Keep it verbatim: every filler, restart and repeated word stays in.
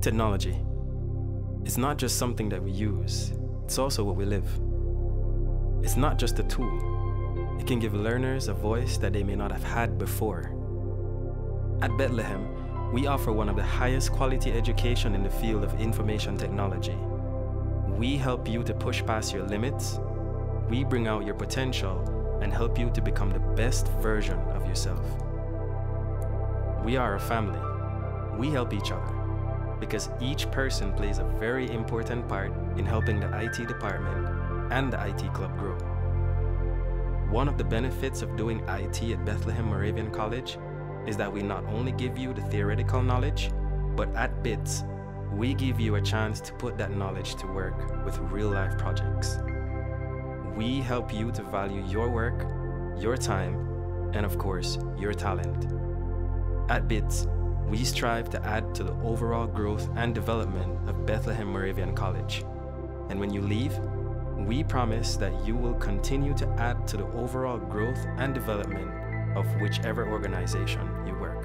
Technology. It's not just something that we use, it's also what we live. It's not just a tool. It can give learners a voice that they may not have had before. At Bethlehem, we offer one of the highest quality education in the field of information technology. We help you to push past your limits, we bring out your potential, and help you to become the best version of yourself. We are a family. We help each other, because each person plays a very important part in helping the I T department and the I T club grow. One of the benefits of doing I T at Bethlehem Moravian College is that we not only give you the theoretical knowledge, but at B I T S, we give you a chance to put that knowledge to work with real-life projects. We help you to value your work, your time, and of course, your talent. At B I T S, we strive to add to the overall growth and development of Bethlehem Moravian College. And when you leave, we promise that you will continue to add to the overall growth and development of whichever organization you work.